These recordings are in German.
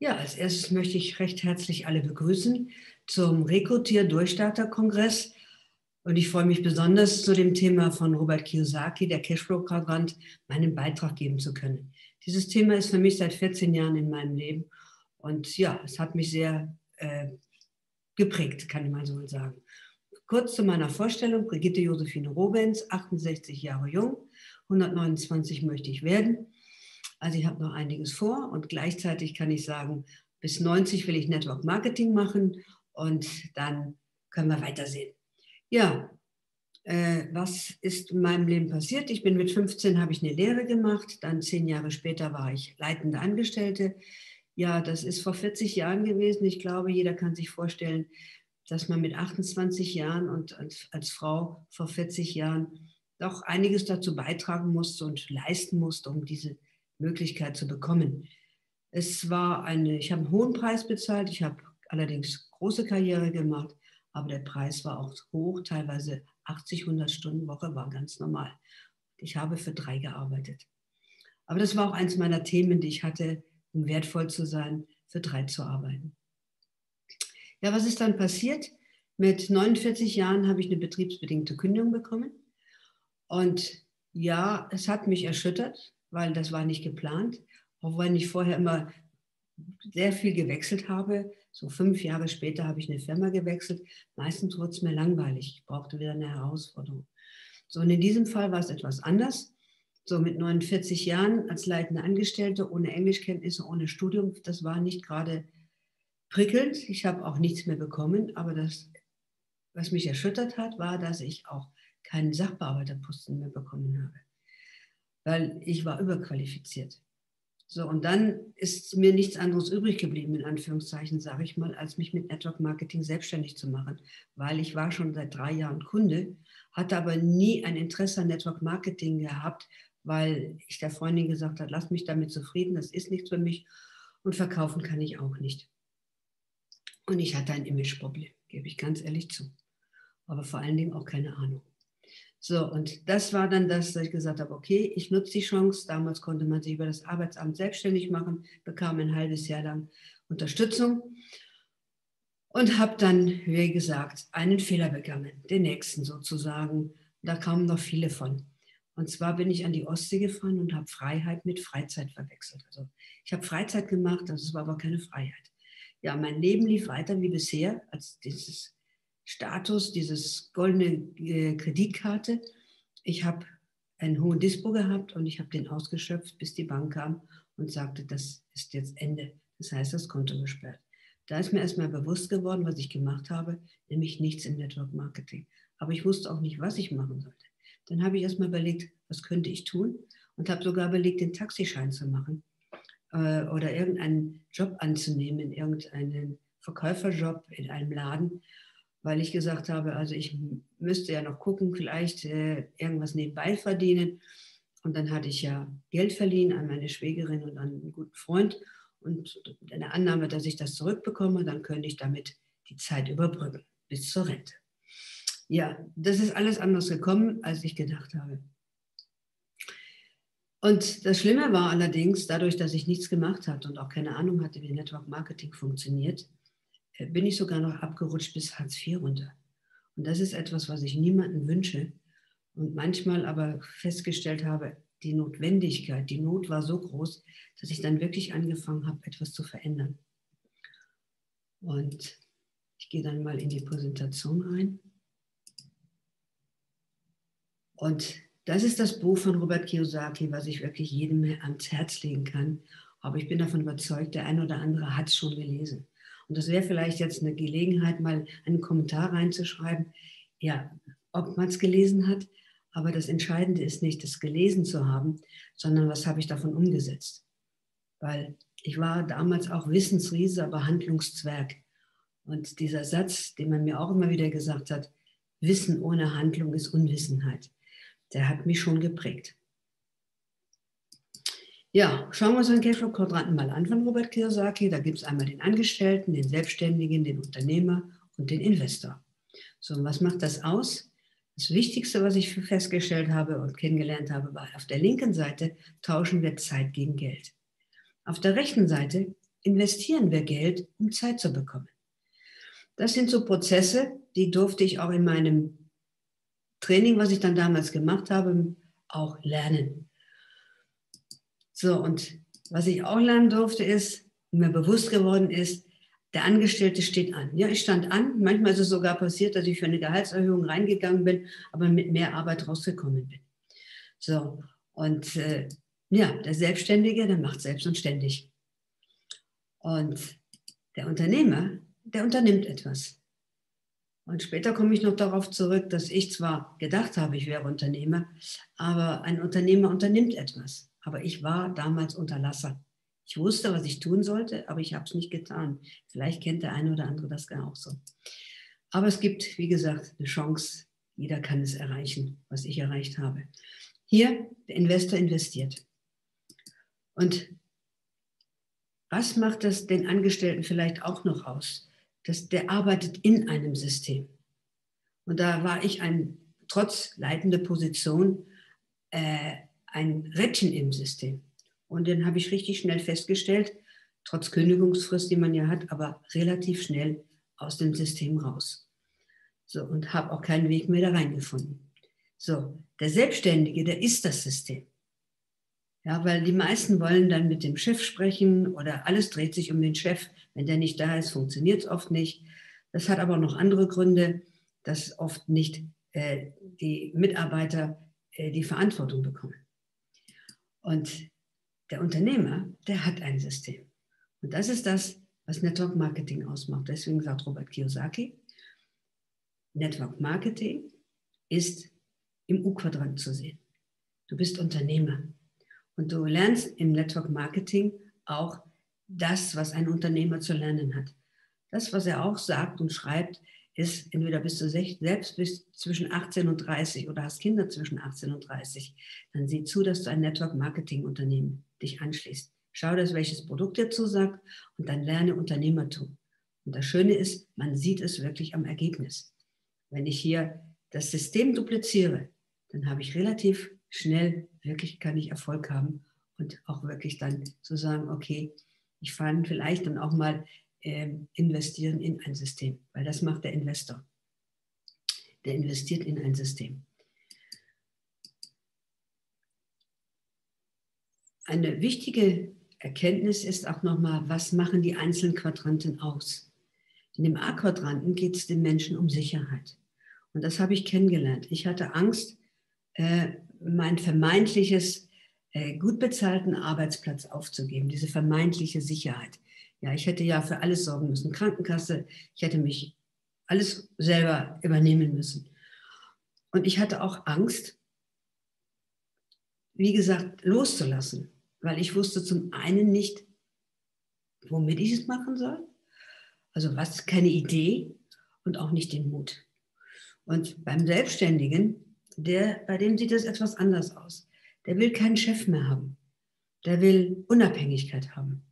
Ja, als erstes möchte ich recht herzlich alle begrüßen zum Rekrutier-Durchstarter-Kongress. Und ich freue mich besonders, zu dem Thema von Robert Kiyosaki, der Cashflow-Quadrant, meinen Beitrag geben zu können. Dieses Thema ist für mich seit 14 Jahren in meinem Leben. Und ja, es hat mich sehr geprägt, kann man so mal sagen. Kurz zu meiner Vorstellung. Brigitte Josephine Robenz, 68 Jahre jung, 129 möchte ich werden. Also ich habe noch einiges vor und gleichzeitig kann ich sagen, bis 90 will ich Network Marketing machen und dann können wir weitersehen. Ja, was ist in meinem Leben passiert? Ich bin mit 15, habe ich eine Lehre gemacht, dann 10 Jahre später war ich leitende Angestellte. Ja, das ist vor 40 Jahren gewesen. Ich glaube, jeder kann sich vorstellen, dass man mit 28 Jahren und als Frau vor 40 Jahren doch einiges dazu beitragen musste und leisten musste, um diese Möglichkeit zu bekommen. Ich habe einen hohen Preis bezahlt, ich habe allerdings große Karriere gemacht, aber der Preis war auch hoch, teilweise 80, 100 Stunden Woche war ganz normal. Ich habe für 3 gearbeitet. Aber das war auch eins meiner Themen, die ich hatte, um wertvoll zu sein, für 3 zu arbeiten. Ja, was ist dann passiert? Mit 49 Jahren habe ich eine betriebsbedingte Kündigung bekommen. Und ja, es hat mich erschüttert, weil das war nicht geplant, auch wenn ich vorher immer sehr viel gewechselt habe. So 5 Jahre später habe ich eine Firma gewechselt. Meistens wurde es mir langweilig. Ich brauchte wieder eine Herausforderung. So, und in diesem Fall war es etwas anders. So mit 49 Jahren als leitende Angestellte, ohne Englischkenntnisse, ohne Studium, das war nicht gerade prickelnd. Ich habe auch nichts mehr bekommen. Aber das, was mich erschüttert hat, war, dass ich auch keinen Sachbearbeiterposten mehr bekommen habe, weil ich war überqualifiziert. So, und dann ist mir nichts anderes übrig geblieben, in Anführungszeichen, sage ich mal, als mich mit Network Marketing selbstständig zu machen, weil ich war schon seit 3 Jahren Kunde, hatte aber nie ein Interesse an Network Marketing gehabt, weil ich der Freundin gesagt habe, lass mich damit zufrieden, das ist nichts für mich und verkaufen kann ich auch nicht. Und ich hatte ein Imageproblem, gebe ich ganz ehrlich zu, aber vor allen Dingen auch keine Ahnung. So, und das war dann das, dass ich gesagt habe, okay, ich nutze die Chance. Damals konnte man sich über das Arbeitsamt selbstständig machen, bekam ein halbes Jahr lang Unterstützung und habe dann, wie gesagt, einen Fehler begangen, den nächsten sozusagen. Da kamen noch viele von. Und zwar bin ich an die Ostsee gefahren und habe Freiheit mit Freizeit verwechselt. Also ich habe Freizeit gemacht, also es war aber keine Freiheit. Ja, mein Leben lief weiter wie bisher, als dieses Status, dieses goldene Kreditkarte. Ich habe einen hohen Dispo gehabt und ich habe den ausgeschöpft, bis die Bank kam und sagte, das ist jetzt Ende. Das heißt, das Konto gesperrt. Da ist mir erstmal bewusst geworden, was ich gemacht habe, nämlich nichts im Network Marketing. Aber ich wusste auch nicht, was ich machen sollte. Dann habe ich erstmal überlegt, was könnte ich tun und habe sogar überlegt, den Taxischein zu machen oder irgendeinen Job anzunehmen, irgendeinen Verkäuferjob in einem Laden, weil ich gesagt habe, also ich müsste ja noch gucken, vielleicht irgendwas nebenbei verdienen. Und dann hatte ich ja Geld verliehen an meine Schwägerin und an einen guten Freund. Und eine Annahme, dass ich das zurückbekomme, dann könnte ich damit die Zeit überbrücken bis zur Rente. Ja, das ist alles anders gekommen, als ich gedacht habe. Und das Schlimme war allerdings, dadurch, dass ich nichts gemacht hatte und auch keine Ahnung hatte, wie Network Marketing funktioniert, bin ich sogar noch abgerutscht bis Hartz IV runter. Und das ist etwas, was ich niemandem wünsche und manchmal aber festgestellt habe, die Notwendigkeit, die Not war so groß, dass ich dann wirklich angefangen habe, etwas zu verändern. Und ich gehe dann mal in die Präsentation rein. Und das ist das Buch von Robert Kiyosaki, was ich wirklich jedem ans Herz legen kann. Aber ich bin davon überzeugt, der ein oder andere hat es schon gelesen. Und das wäre vielleicht jetzt eine Gelegenheit, mal einen Kommentar reinzuschreiben, ja, ob man es gelesen hat. Aber das Entscheidende ist nicht, das gelesen zu haben, sondern was habe ich davon umgesetzt. Weil ich war damals auch Wissensriese, aber Handlungszwerg. Und dieser Satz, den man mir auch immer wieder gesagt hat, Wissen ohne Handlung ist Unwissenheit, der hat mich schon geprägt. Ja, schauen wir uns den Cashflow-Quadranten mal an von Robert Kiyosaki. Da gibt es einmal den Angestellten, den Selbstständigen, den Unternehmer und den Investor. So, und was macht das aus? Das Wichtigste, was ich festgestellt habe und kennengelernt habe, war, auf der linken Seite tauschen wir Zeit gegen Geld. Auf der rechten Seite investieren wir Geld, um Zeit zu bekommen. Das sind so Prozesse, die durfte ich auch in meinem Training, was ich dann damals gemacht habe, auch lernen. So, und was ich auch lernen durfte ist, mir bewusst geworden ist, der Angestellte steht an. Ja, ich stand an. Manchmal ist es sogar passiert, dass ich für eine Gehaltserhöhung reingegangen bin, aber mit mehr Arbeit rausgekommen bin. So, und ja, der Selbstständige, der macht selbst und ständig. Und der Unternehmer, der unternimmt etwas. Und später komme ich noch darauf zurück, dass ich zwar gedacht habe, ich wäre Unternehmer, aber ein Unternehmer unternimmt etwas. Aber ich war damals Unterlasser. Ich wusste, was ich tun sollte, aber ich habe es nicht getan. Vielleicht kennt der eine oder andere das gar auch so. Aber es gibt, wie gesagt, eine Chance. Jeder kann es erreichen, was ich erreicht habe. Hier, der Investor investiert. Und was macht das den Angestellten vielleicht auch noch aus? Der arbeitet in einem System. Und da war ich trotz leitender Position ein Rädchen im System. Und dann habe ich richtig schnell festgestellt, trotz Kündigungsfrist, die man ja hat, aber relativ schnell aus dem System raus. So, und habe auch keinen Weg mehr da reingefunden. So, der Selbstständige, der ist das System. Ja, weil die meisten wollen dann mit dem Chef sprechen oder alles dreht sich um den Chef. Wenn der nicht da ist, funktioniert es oft nicht. Das hat aber noch andere Gründe, dass oft nicht die Mitarbeiter die Verantwortung bekommen. Und der Unternehmer, der hat ein System. Und das ist das, was Network Marketing ausmacht. Deswegen sagt Robert Kiyosaki, Network Marketing ist im U-Quadrant zu sehen. Du bist Unternehmer. Und du lernst im Network Marketing auch das, was ein Unternehmer zu lernen hat. Das, was er auch sagt und schreibt, ist, entweder bist du selbst zwischen 18 und 30 oder hast Kinder zwischen 18 und 30. Dann sieh zu, dass du ein Network-Marketing-Unternehmen dich anschließt. Schau, dass welches Produkt dir zusagt und dann lerne Unternehmertum. Und das Schöne ist, man sieht es wirklich am Ergebnis. Wenn ich hier das System dupliziere, dann habe ich relativ schnell, wirklich kann ich Erfolg haben und auch wirklich dann zu sagen, okay, ich kann vielleicht dann auch mal investieren in ein System, weil das macht der Investor. Der investiert in ein System. Eine wichtige Erkenntnis ist auch nochmal, was machen die einzelnen Quadranten aus? In dem A-Quadranten geht es den Menschen um Sicherheit. Und das habe ich kennengelernt. Ich hatte Angst, mein vermeintliches, gut bezahlten Arbeitsplatz aufzugeben, diese vermeintliche Sicherheit. Ja, ich hätte ja für alles sorgen müssen, Krankenkasse, ich hätte mich alles selber übernehmen müssen. Und ich hatte auch Angst, wie gesagt, loszulassen, weil ich wusste zum einen nicht, womit ich es machen soll, also was, keine Idee und auch nicht den Mut. Und beim Selbstständigen, bei dem sieht das etwas anders aus. Der will keinen Chef mehr haben, der will Unabhängigkeit haben.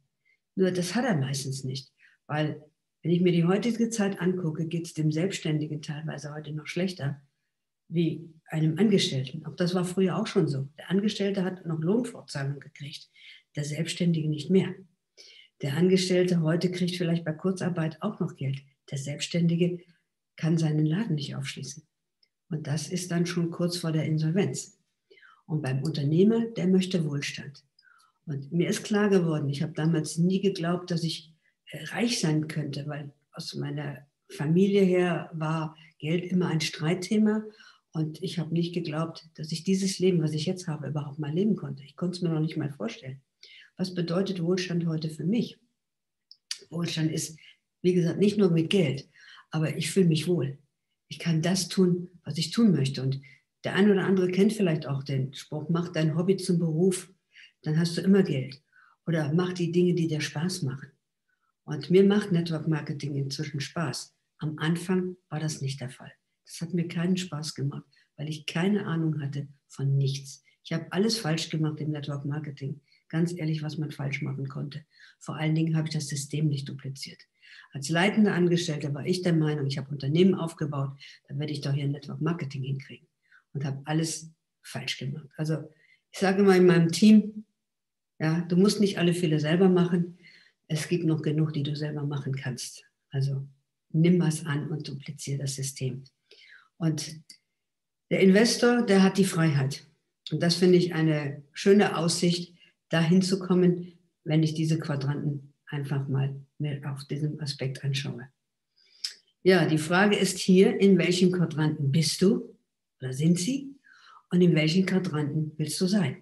Nur das hat er meistens nicht, weil wenn ich mir die heutige Zeit angucke, geht es dem Selbstständigen teilweise heute noch schlechter wie einem Angestellten. Auch das war früher auch schon so. Der Angestellte hat noch Lohnfortzahlung gekriegt, der Selbstständige nicht mehr. Der Angestellte heute kriegt vielleicht bei Kurzarbeit auch noch Geld. Der Selbstständige kann seinen Laden nicht aufschließen. Und das ist dann schon kurz vor der Insolvenz. Und beim Unternehmer, der möchte Wohlstand. Und mir ist klar geworden, ich habe damals nie geglaubt, dass ich reich sein könnte, weil aus meiner Familie her war Geld immer ein Streitthema und ich habe nicht geglaubt, dass ich dieses Leben, was ich jetzt habe, überhaupt mal leben konnte. Ich konnte es mir noch nicht mal vorstellen. Was bedeutet Wohlstand heute für mich? Wohlstand ist, wie gesagt, nicht nur mit Geld, aber ich fühle mich wohl. Ich kann das tun, was ich tun möchte. Und der eine oder andere kennt vielleicht auch den Spruch, mach dein Hobby zum Beruf. Dann hast du immer Geld. Oder mach die Dinge, die dir Spaß machen. Und mir macht Network Marketing inzwischen Spaß. Am Anfang war das nicht der Fall. Das hat mir keinen Spaß gemacht, weil ich keine Ahnung hatte von nichts. Ich habe alles falsch gemacht im Network Marketing. Ganz ehrlich, was man falsch machen konnte. Vor allen Dingen habe ich das System nicht dupliziert. Als leitender Angestellter war ich der Meinung, ich habe Unternehmen aufgebaut, dann werde ich doch hier Network Marketing hinkriegen. Und habe alles falsch gemacht. Also ich sage immer in meinem Team, ja, du musst nicht alle Fehler selber machen. es gibt noch genug, die du selber machen kannst. Also nimm was an und dupliziere das System. Und der Investor, der hat die Freiheit. Und das finde ich eine schöne Aussicht, dahin zu kommen, wenn ich diese Quadranten einfach mal mir auf diesen Aspekt anschaue. Ja, die Frage ist hier, in welchem Quadranten bist du oder sind sie und in welchem Quadranten willst du sein?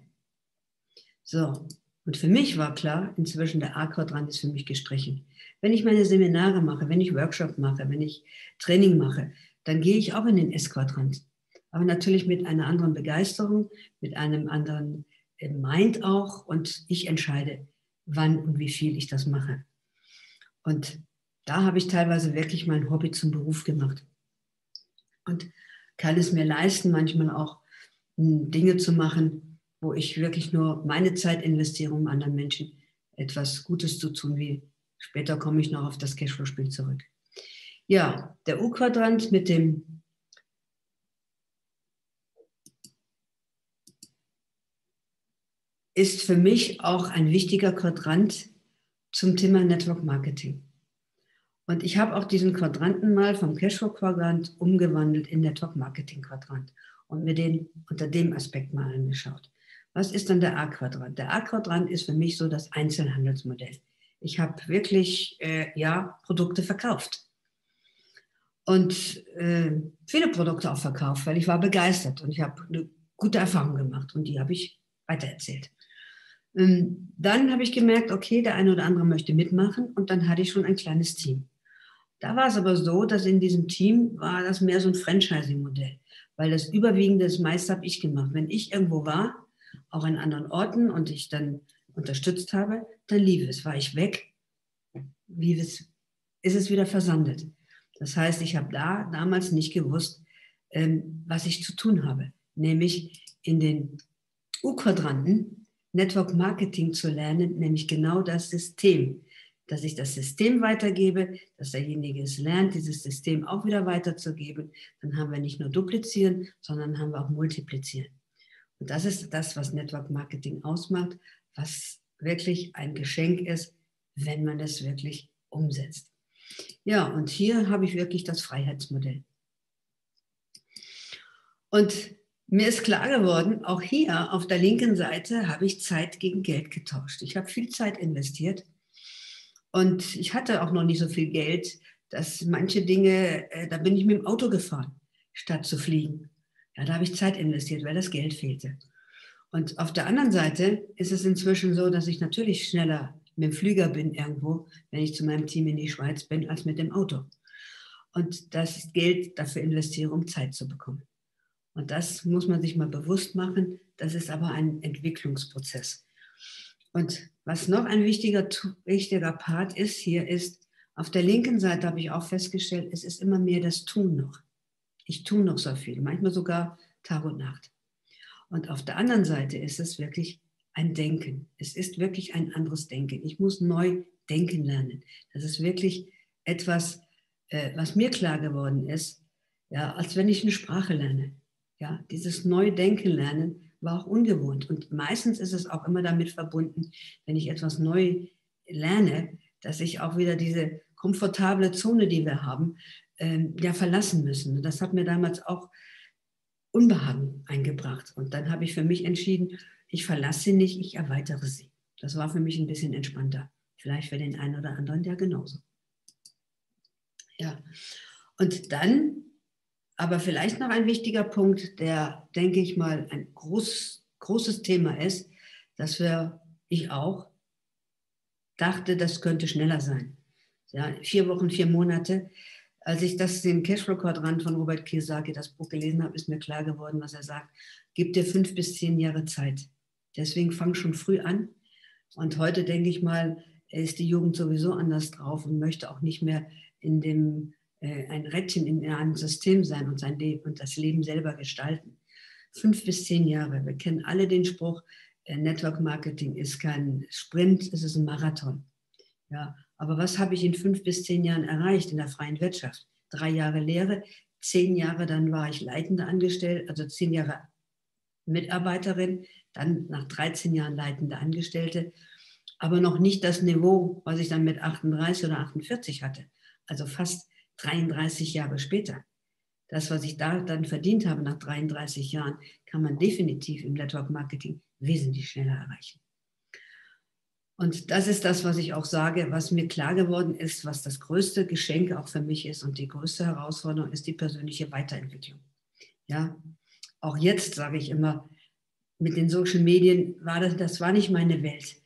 So, und für mich war klar, inzwischen der A-Quadrant ist für mich gestrichen. Wenn ich meine Seminare mache, wenn ich Workshop mache, wenn ich Training mache, dann gehe ich auch in den S-Quadrant. Aber natürlich mit einer anderen Begeisterung, mit einem anderen Mind auch, und ich entscheide, wann und wie viel ich das mache. Und da habe ich teilweise wirklich mein Hobby zum Beruf gemacht und kann es mir leisten, manchmal auch Dinge zu machen, wo ich wirklich nur meine Zeit investiere, um anderen Menschen etwas Gutes zu tun, wie später komme ich noch auf das Cashflow-Spiel zurück. Ja, der U-Quadrant mit dem ist für mich auch ein wichtiger Quadrant zum Thema Network Marketing. Und ich habe auch diesen Quadranten mal vom Cashflow-Quadrant umgewandelt in Network-Marketing-Quadrant und mir den unter dem Aspekt mal angeschaut. Was ist dann der A-Quadrant? Der A-Quadrant ist für mich so das Einzelhandelsmodell. Ich habe wirklich Produkte verkauft und viele Produkte auch verkauft, weil ich war begeistert und ich habe eine gute Erfahrung gemacht und die habe ich weitererzählt. Dann habe ich gemerkt, okay, der eine oder andere möchte mitmachen und dann hatte ich schon ein kleines Team. Da war es aber so, dass in diesem Team war das mehr so ein Franchising-Modell, weil das überwiegende, das meiste habe ich gemacht. Wenn ich irgendwo war, auch in anderen Orten und ich dann unterstützt habe, dann lief es. War ich weg, ist es wieder versandet. Das heißt, ich habe damals nicht gewusst, was ich zu tun habe, nämlich in den U-Quadranten Network Marketing zu lernen, nämlich genau das System. Dass ich das System weitergebe, dass derjenige es lernt, dieses System auch wieder weiterzugeben. Dann haben wir nicht nur duplizieren, sondern haben wir auch multiplizieren. Und das ist das, was Network Marketing ausmacht, was wirklich ein Geschenk ist, wenn man das wirklich umsetzt. Ja, und hier habe ich wirklich das Freiheitsmodell. Und mir ist klar geworden, auch hier auf der linken Seite habe ich Zeit gegen Geld getauscht. Ich habe viel Zeit investiert und ich hatte auch noch nicht so viel Geld, dass manche Dinge, da bin ich mit dem Auto gefahren, statt zu fliegen. Ja, da habe ich Zeit investiert, weil das Geld fehlte. Und auf der anderen Seite ist es inzwischen so, dass ich natürlich schneller mit dem Flieger bin irgendwo, wenn ich zu meinem Team in die Schweiz bin, als mit dem Auto. Und das Geld dafür investiere, um Zeit zu bekommen. Und das muss man sich mal bewusst machen. Das ist aber ein Entwicklungsprozess. Und was noch ein wichtiger Part ist hier ist, auf der linken Seite habe ich auch festgestellt, es ist immer mehr das Tun noch. Ich tue noch so viel, manchmal sogar Tag und Nacht. Und auf der anderen Seite ist es wirklich ein Denken. Es ist wirklich ein anderes Denken. Ich muss neu denken lernen. Das ist wirklich etwas, was mir klar geworden ist, ja, als wenn ich eine Sprache lerne. Ja, dieses Neudenken lernen war auch ungewohnt. Und meistens ist es auch immer damit verbunden, wenn ich etwas neu lerne, dass ich auch wieder diese komfortable Zone, die wir haben, verlassen müssen. Und das hat mir damals auch Unbehagen eingebracht. Und dann habe ich für mich entschieden, ich verlasse sie nicht, ich erweitere sie. Das war für mich ein bisschen entspannter. Vielleicht für den einen oder anderen ja genauso. Ja, und dann... Aber vielleicht noch ein wichtiger Punkt, der, denke ich mal, ein großes Thema ist, dass ich auch dachte, das könnte schneller sein. Ja, 4 Wochen, 4 Monate. Als ich den Cashflow-Quadrant von Robert Kiyosaki, das Buch gelesen habe, ist mir klar geworden, was er sagt. Gib dir 5 bis 10 Jahre Zeit. Deswegen fang schon früh an. Und heute, denke ich mal, ist die Jugend sowieso anders drauf und möchte auch nicht mehr in dem... ein Rädchen in einem System sein und das Leben selber gestalten. 5 bis 10 Jahre. Wir kennen alle den Spruch, Network Marketing ist kein Sprint, es ist ein Marathon. Ja, aber was habe ich in 5 bis 10 Jahren erreicht in der freien Wirtschaft? 3 Jahre Lehre, 10 Jahre, dann war ich leitende Angestellte, also 10 Jahre Mitarbeiterin, dann nach 13 Jahren leitende Angestellte aber noch nicht das Niveau, was ich dann mit 38 oder 48 hatte. Also fast 33 Jahre später. Das, was ich da dann verdient habe nach 33 Jahren, kann man definitiv im Network Marketing wesentlich schneller erreichen. Und das ist das, was ich auch sage, was mir klar geworden ist, was das größte Geschenk auch für mich ist und die größte Herausforderung ist die persönliche Weiterentwicklung. Ja, auch jetzt sage ich immer, mit den Social Medien war das war nicht meine Welt.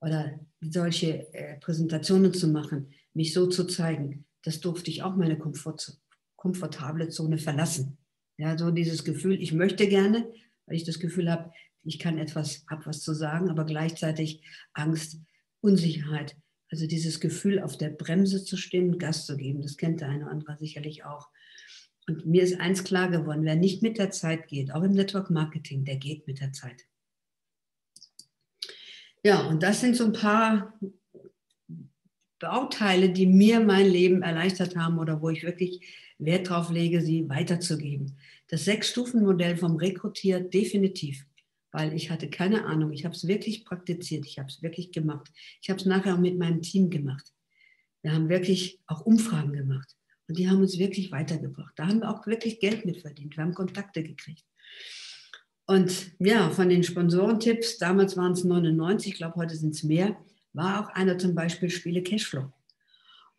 Oder solche Präsentationen zu machen, mich so zu zeigen, das durfte ich auch meine komfortable Zone verlassen. Ja, so dieses Gefühl, ich möchte gerne, weil ich das Gefühl habe, ich kann etwas, habe was zu sagen, aber gleichzeitig Angst, Unsicherheit. Also dieses Gefühl, auf der Bremse zu stehen und Gas zu geben, das kennt der eine oder andere sicherlich auch. Und mir ist eins klar geworden, wer nicht mit der Zeit geht, auch im Network Marketing, der geht mit der Zeit. Ja, und das sind so ein paar Bauteile, die mir mein Leben erleichtert haben oder wo ich wirklich Wert drauf lege, sie weiterzugeben. Das Sechs-Stufen-Modell vom Rekrutier definitiv, weil ich hatte keine Ahnung. Ich habe es wirklich praktiziert, ich habe es wirklich gemacht. Ich habe es nachher auch mit meinem Team gemacht. Wir haben wirklich auch Umfragen gemacht und die haben uns wirklich weitergebracht. Da haben wir auch wirklich Geld mit verdient, wir haben Kontakte gekriegt. Und ja, von den Sponsorentipps, damals waren es 99, ich glaube heute sind es mehr, war auch einer zum Beispiel, spiele Cashflow.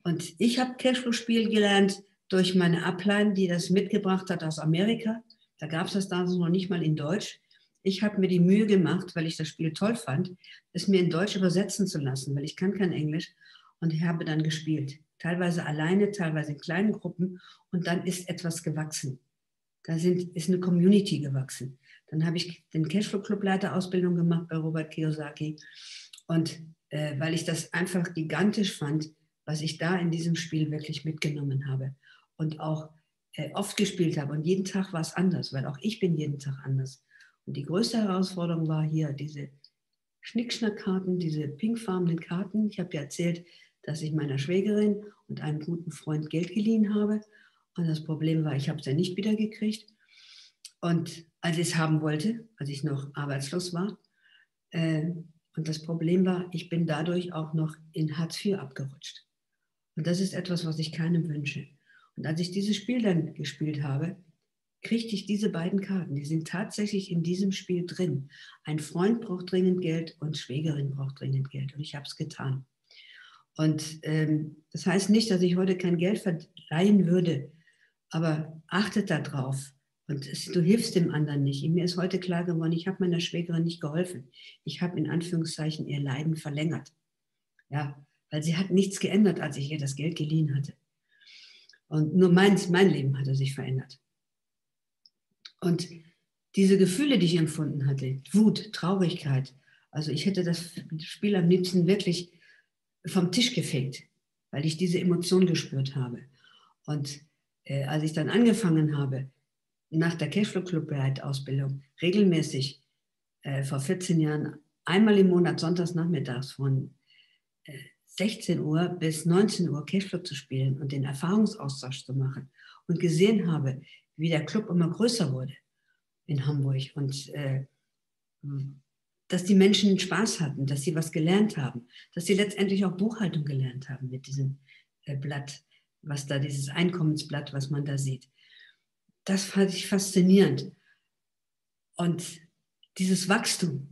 Und ich habe Cashflow-Spiel gelernt durch meine Upline, die das mitgebracht hat aus Amerika. Da gab es das damals noch nicht mal in Deutsch. Ich habe mir die Mühe gemacht, weil ich das Spiel toll fand, es mir in Deutsch übersetzen zu lassen, weil ich kann kein Englisch. Und ich habe dann gespielt, teilweise alleine, teilweise in kleinen Gruppen. Und dann ist etwas gewachsen. Da ist eine Community gewachsen. Dann habe ich den Cashflow-Club-Leiter-Ausbildung gemacht bei Robert Kiyosaki. Und weil ich das einfach gigantisch fand, was ich da in diesem Spiel wirklich mitgenommen habe und auch oft gespielt habe. Und jeden Tag war es anders, weil auch ich bin jeden Tag anders. Und die größte Herausforderung war hier diese Schnickschnackkarten, diese pinkfarbenen Karten. Ich habe ja erzählt, dass ich meiner Schwägerin und einem guten Freund Geld geliehen habe. Und das Problem war, ich habe es ja nicht wiedergekriegt. Und als ich es haben wollte, als ich noch arbeitslos war, und das Problem war, ich bin dadurch auch noch in Hartz IV abgerutscht. Und das ist etwas, was ich keinem wünsche. Und als ich dieses Spiel dann gespielt habe, kriegte ich diese beiden Karten. Die sind tatsächlich in diesem Spiel drin. Ein Freund braucht dringend Geld und Schwägerin braucht dringend Geld. Und ich habe es getan. Und das heißt nicht, dass ich heute kein Geld verleihen würde, aber achtet darauf. Und du hilfst dem anderen nicht. Mir ist heute klar geworden, ich habe meiner Schwägerin nicht geholfen. Ich habe in Anführungszeichen ihr Leiden verlängert. Ja, weil sie hat nichts geändert, als ich ihr das Geld geliehen hatte. Und nur mein Leben hatte sich verändert. Und diese Gefühle, die ich empfunden hatte, Wut, Traurigkeit, also ich hätte das Spiel am liebsten wirklich vom Tisch gefegt, weil ich diese Emotion gespürt habe. Und als ich dann angefangen habe, nach der Cashflow-Club-Leiter-Ausbildung regelmäßig vor 14 Jahren einmal im Monat sonntags nachmittags von 16 Uhr bis 19 Uhr Cashflow zu spielen und den Erfahrungsaustausch zu machen und gesehen habe, wie der Club immer größer wurde in Hamburg und dass die Menschen Spaß hatten, dass sie was gelernt haben, dass sie letztendlich auch Buchhaltung gelernt haben mit diesem Blatt, was da dieses Einkommensblatt, was man da sieht. Das fand ich faszinierend. Und dieses Wachstum,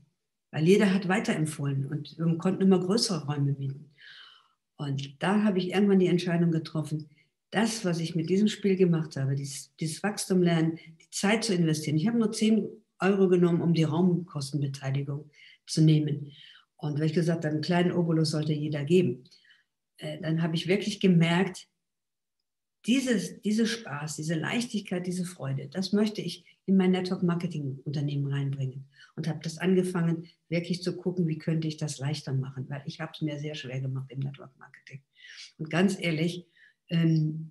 weil jeder hat weiterempfohlen und wir konnten immer größere Räume mieten. Und da habe ich irgendwann die Entscheidung getroffen, das, was ich mit diesem Spiel gemacht habe, dieses Wachstum lernen, die Zeit zu investieren. Ich habe nur 10 Euro genommen, um die Raumkostenbeteiligung zu nehmen. Und weil ich gesagt habe, einen kleinen Obolus sollte jeder geben. Dann habe ich wirklich gemerkt, dieser Spaß, diese Leichtigkeit, diese Freude, das möchte ich in mein Network-Marketing-Unternehmen reinbringen. Und habe das angefangen, wirklich zu gucken, wie könnte ich das leichter machen. Weil ich habe es mir sehr schwer gemacht im Network-Marketing. Und ganz ehrlich,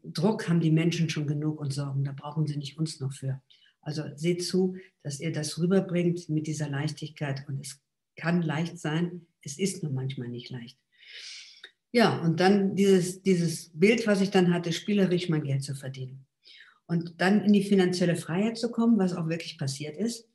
Druck haben die Menschen schon genug und Sorgen. Da brauchen sie nicht uns noch für. Also seht zu, dass ihr das rüberbringt mit dieser Leichtigkeit. Und es kann leicht sein, es ist nur manchmal nicht leicht. Ja, und dann dieses Bild, was ich dann hatte, spielerisch mein Geld zu verdienen. Und dann in die finanzielle Freiheit zu kommen, was auch wirklich passiert ist.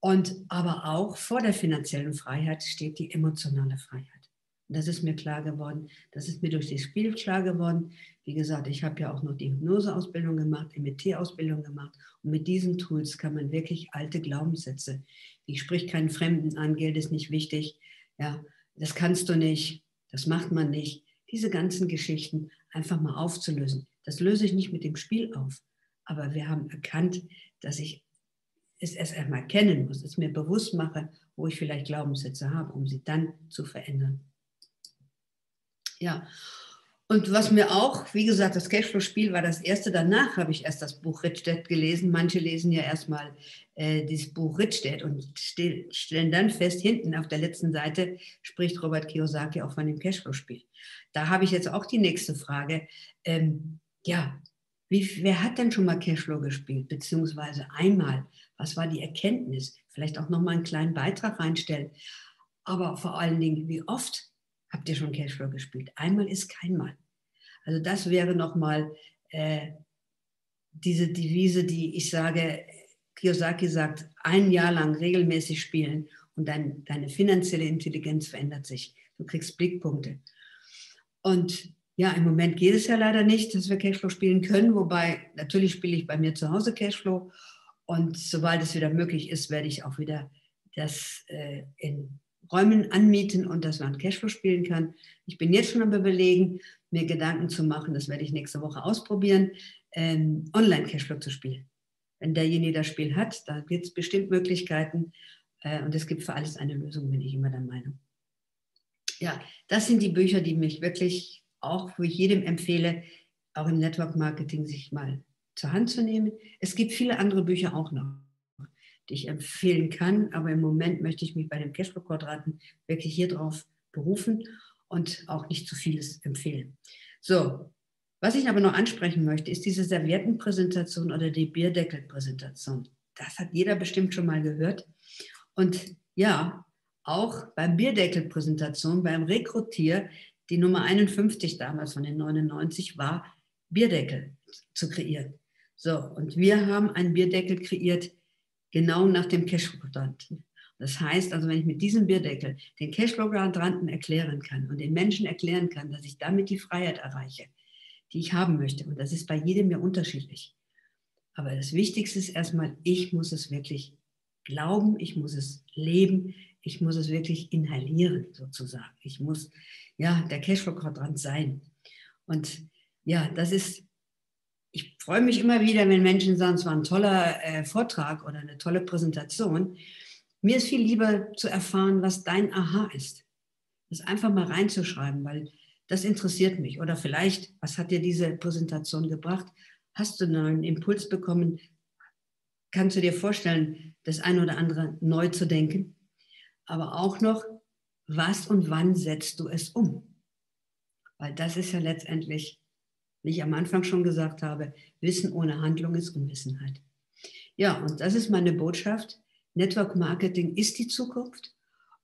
Und aber auch vor der finanziellen Freiheit steht die emotionale Freiheit. Und das ist mir klar geworden. Das ist mir durch das Spiel klar geworden. Wie gesagt, ich habe ja auch noch die Hypnose-Ausbildung gemacht, MET-Ausbildung gemacht. Und mit diesen Tools kann man wirklich alte Glaubenssätze, ich sprich keinen Fremden an, Geld ist nicht wichtig, ja, das kannst du nicht, das macht man nicht. Diese ganzen Geschichten einfach mal aufzulösen. Das löse ich nicht mit dem Spiel auf. Aber wir haben erkannt, dass ich es erst einmal kennen muss, es mir bewusst mache, wo ich vielleicht Glaubenssätze habe, um sie dann zu verändern. Ja, und was mir auch, wie gesagt, das Cashflow-Spiel war das erste. Danach habe ich erst das Buch Rich Dad gelesen. Manche lesen ja erstmal dieses Buch Rich Dad und stellen dann fest, hinten auf der letzten Seite spricht Robert Kiyosaki auch von dem Cashflow-Spiel. Da habe ich jetzt auch die nächste Frage. Ja, wer hat denn schon mal Cashflow gespielt, beziehungsweise einmal? Was war die Erkenntnis? Vielleicht auch nochmal einen kleinen Beitrag reinstellen. Aber vor allen Dingen, wie oft habt ihr schon Cashflow gespielt? Einmal ist kein Mal. Also das wäre nochmal diese Devise, die ich sage, Kiyosaki sagt, ein Jahr lang regelmäßig spielen und deine finanzielle Intelligenz verändert sich. Du kriegst Blickpunkte. Und ja, im Moment geht es ja leider nicht, dass wir Cashflow spielen können, wobei natürlich spiele ich bei mir zu Hause Cashflow. Und sobald es wieder möglich ist, werde ich auch wieder das in Räumen anmieten und dass man Cashflow spielen kann. Ich bin jetzt schon am Überlegen, mir Gedanken zu machen, das werde ich nächste Woche ausprobieren, Online-Cashflow zu spielen. Wenn derjenige das Spiel hat, da gibt es bestimmt Möglichkeiten und es gibt für alles eine Lösung, bin ich immer der Meinung. Ja, das sind die Bücher, die mich wirklich auch, wo ich jedem empfehle, auch im Network-Marketing sich mal zur Hand zu nehmen. Es gibt viele andere Bücher auch noch, die ich empfehlen kann, aber im Moment möchte ich mich bei dem Cashflow-Quadranten wirklich hier drauf berufen und auch nicht zu vieles empfehlen. So, was ich aber noch ansprechen möchte, ist diese Serviettenpräsentation oder die Bierdeckelpräsentation. Das hat jeder bestimmt schon mal gehört. Und ja, auch beim Bierdeckelpräsentation, beim Rekrutier, die Nummer 51 damals von den 99 war, Bierdeckel zu kreieren. So, und wir haben einen Bierdeckel kreiert, genau nach dem Cashflow-Quadranten. Das heißt also, wenn ich mit diesem Bierdeckel den Cashflow-Quadranten erklären kann und den Menschen erklären kann, dass ich damit die Freiheit erreiche, die ich haben möchte. Und das ist bei jedem ja unterschiedlich. Aber das Wichtigste ist erstmal, ich muss es wirklich glauben, ich muss es leben, ich muss es wirklich inhalieren sozusagen. Ich muss ja der Cashflow-Quadrant sein. Und ja, das ist... Ich freue mich immer wieder, wenn Menschen sagen, es war ein toller Vortrag oder eine tolle Präsentation. Mir ist viel lieber zu erfahren, was dein Aha ist. Das einfach mal reinzuschreiben, weil das interessiert mich. Oder vielleicht, was hat dir diese Präsentation gebracht? Hast du einen Impuls bekommen? Kannst du dir vorstellen, das eine oder andere neu zu denken? Aber auch noch, was und wann setzt du es um? Weil das ist ja letztendlich... Wie ich am Anfang schon gesagt habe, Wissen ohne Handlung ist Unwissenheit. Ja, und das ist meine Botschaft. Network Marketing ist die Zukunft.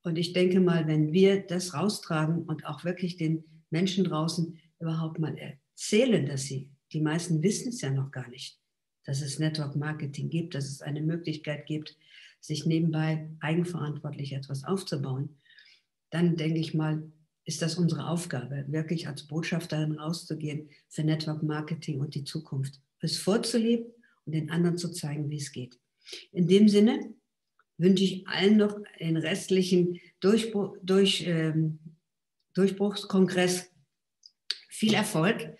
Und ich denke mal, wenn wir das raustragen und auch wirklich den Menschen draußen überhaupt mal erzählen, dass die meisten wissen es ja noch gar nicht, dass es Network Marketing gibt, dass es eine Möglichkeit gibt, sich nebenbei eigenverantwortlich etwas aufzubauen, dann denke ich mal, ist das unsere Aufgabe, wirklich als Botschafterin rauszugehen für Network Marketing und die Zukunft, es vorzuleben und den anderen zu zeigen, wie es geht. In dem Sinne wünsche ich allen noch den restlichen Durchbruchskongress viel Erfolg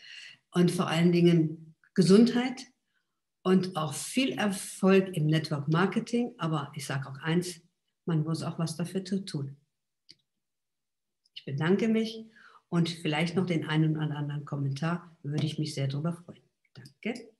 und vor allen Dingen Gesundheit und auch viel Erfolg im Network Marketing. Aber ich sage auch eins, man muss auch was dafür tun. Ich bedanke mich und vielleicht noch den einen oder anderen Kommentar, würde ich mich sehr darüber freuen. Danke.